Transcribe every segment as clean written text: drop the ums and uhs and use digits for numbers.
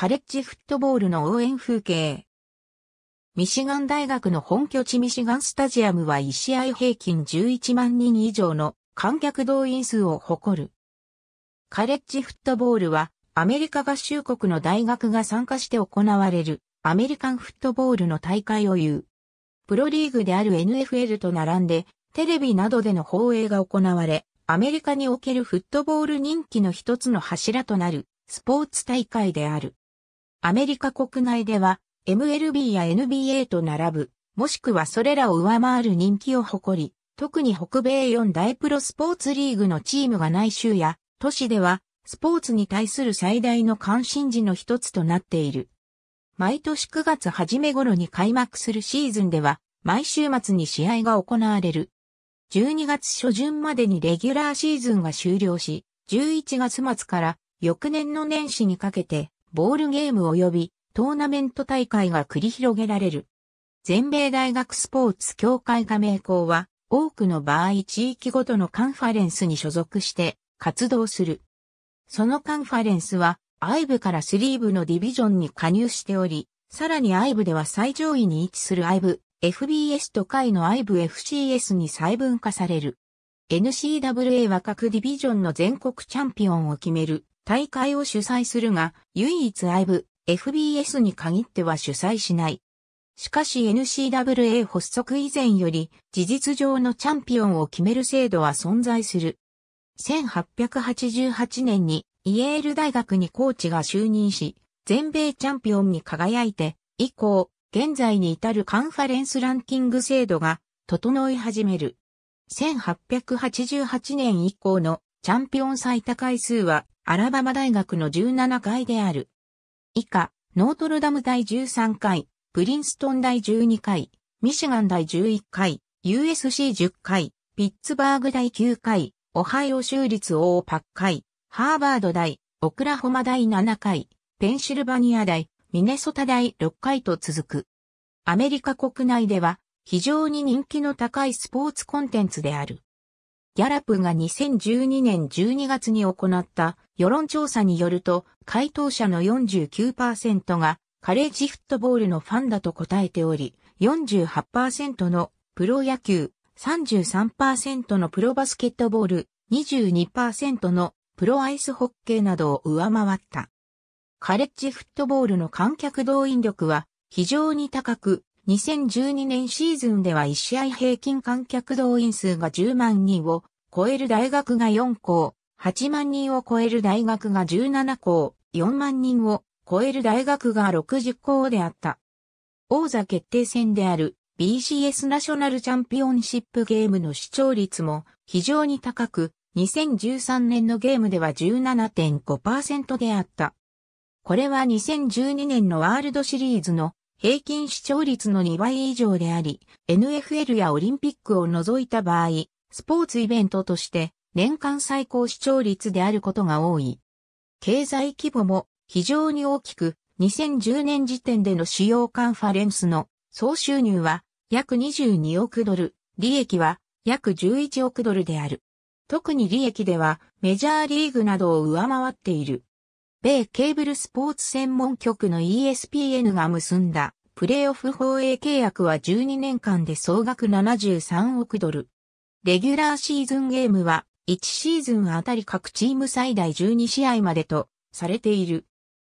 カレッジフットボールの応援風景。ミシガン大学の本拠地ミシガンスタジアムは1試合平均11万人以上の観客動員数を誇る。カレッジフットボールはアメリカ合衆国の大学が参加して行われるアメリカンフットボールの大会をいう。プロリーグである NFL と並んでテレビなどでの放映が行われ、アメリカにおけるフットボール人気の一つの柱となるスポーツ大会である。アメリカ国内ではMLB や NBA と並ぶ、もしくはそれらを上回る人気を誇り、特に北米4大プロスポーツリーグのチームがない州や都市では、スポーツに対する最大の関心事の一つとなっている。毎年9月初め頃に開幕するシーズンでは、毎週末に試合が行われる。12月初旬までにレギュラーシーズンが終了し、11月末から翌年の年始にかけて、ボールゲーム及び、トーナメント大会が繰り広げられる。全米大学スポーツ協会加盟校は多くの場合地域ごとのカンファレンスに所属して活動する。そのカンファレンスはI部から3部のディビジョンに加入しており、さらにI部では最上位に位置するI部、FBS と下位のI部 FCS に細分化される。NCAA は各ディビジョンの全国チャンピオンを決める大会を主催するが、唯一I部、FBS に限っては主催しない。しかし NCAA 発足以前より事実上のチャンピオンを決める制度は存在する。1888年にイェール大学にコーチが就任し、全米チャンピオンに輝いて、以降、現在に至るカンファレンスランキング制度が整い始める。1888年以降のチャンピオン最多回数はアラバマ大学の17回である。以下、ノートルダム第13回、プリンストン第12回、ミシガン第11回、USC10 回、ピッツバーグ第9回、オハイオ州立オーパッ回、ハーバード大、オクラホマ第7回、ペンシルバニア大、ミネソタ第6回と続く。アメリカ国内では非常に人気の高いスポーツコンテンツである。ギャラップが2012年12月に行った世論調査によると、回答者の 49% がカレッジフットボールのファンだと答えており、48% のプロ野球、33% のプロバスケットボール、22% のプロアイスホッケーなどを上回った。カレッジフットボールの観客動員力は非常に高く、2012年シーズンでは1試合平均観客動員数が10万人を超える大学が4校、8万人を超える大学が17校、4万人を超える大学が60校であった。王座決定戦である BCS ナショナルチャンピオンシップゲームの視聴率も非常に高く、2013年のゲームでは 17.5% であった。これは2012年のワールドシリーズの平均視聴率の2倍以上であり、NFL やオリンピックを除いた場合、スポーツイベントとして年間最高視聴率であることが多い。経済規模も非常に大きく、2010年時点での主要カンファレンスの総収入は約22億ドル、利益は約11億ドルである。特に利益ではメジャーリーグなどを上回っている。米ケーブルスポーツ専門局の ESPN が結んだプレーオフ放映契約は12年間で総額73億ドル。レギュラーシーズンゲームは1シーズンあたり各チーム最大12試合までとされている。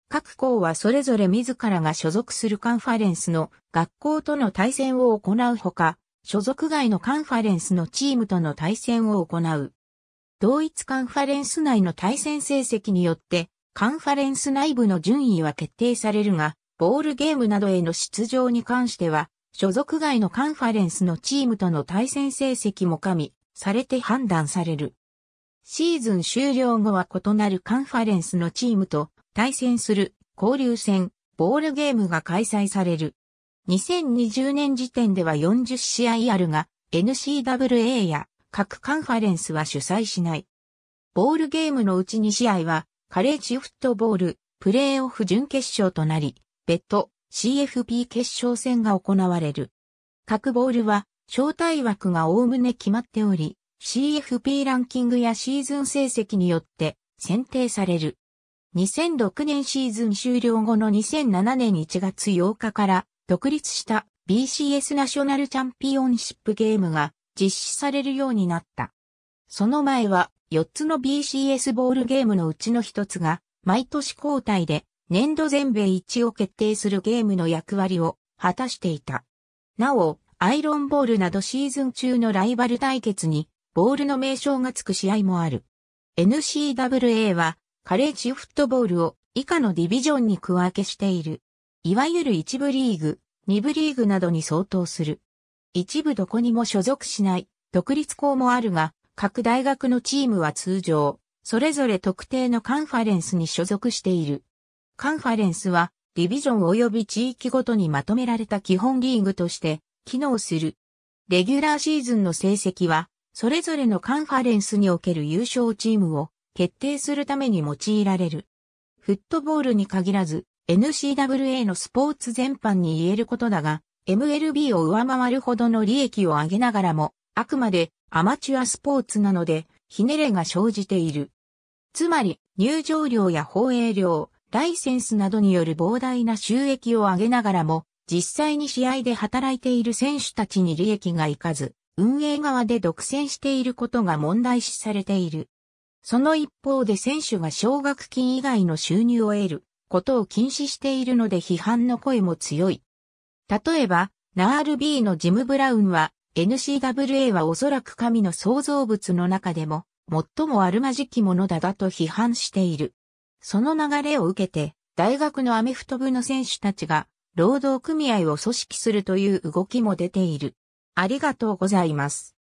各校はそれぞれ自らが所属するカンファレンスの学校との対戦を行うほか、所属外のカンファレンスのチームとの対戦を行う。同一カンファレンス内の対戦成績によって、カンファレンス内部の順位は決定されるが、ボールゲームなどへの出場に関しては、所属外のカンファレンスのチームとの対戦成績も加味されて判断される。シーズン終了後は異なるカンファレンスのチームと対戦する交流戦、ボールゲームが開催される。2020年時点では40試合あるが、NCAA や各カンファレンスは主催しない。ボールゲームのうち2試合は、カレッジフットボール、プレーオフ準決勝となり、別途 CFP 決勝戦が行われる。各ボールは、招待枠がおおむね決まっており、CFP ランキングやシーズン成績によって選定される。2006年シーズン終了後の2007年1月8日から独立した BCS ナショナルチャンピオンシップゲームが実施されるようになった。その前は4つの BCS ボールゲームのうちの1つが毎年交代で年度全米一を決定するゲームの役割を果たしていた。なお、アイロンボールなどシーズン中のライバル対決にボールの名称がつく試合もある。NCAA はカレッジフットボールを以下のディビジョンに区分けしている。いわゆる一部リーグ、二部リーグなどに相当する。一部どこにも所属しない独立校もあるが、各大学のチームは通常、それぞれ特定のカンファレンスに所属している。カンファレンスは、ディビジョン及び地域ごとにまとめられた基本リーグとして機能する。レギュラーシーズンの成績は、それぞれのカンファレンスにおける優勝チームを決定するために用いられる。フットボールに限らず、NCAA のスポーツ全般に言えることだが、MLB を上回るほどの利益を上げながらも、あくまでアマチュアスポーツなので、ひねれが生じている。つまり、入場料や放映料、ライセンスなどによる膨大な収益を上げながらも、実際に試合で働いている選手たちに利益がいかず、運営側で独占していることが問題視されている。その一方で選手が奨学金以外の収入を得ることを禁止しているので批判の声も強い。例えば、ナール B のジム・ブラウンは、NCAA はおそらく神の創造物の中でも、最もあるまじきものだと批判している。その流れを受けて、大学のアメフト部の選手たちが、労働組合を組織するという動きも出ている。ありがとうございます。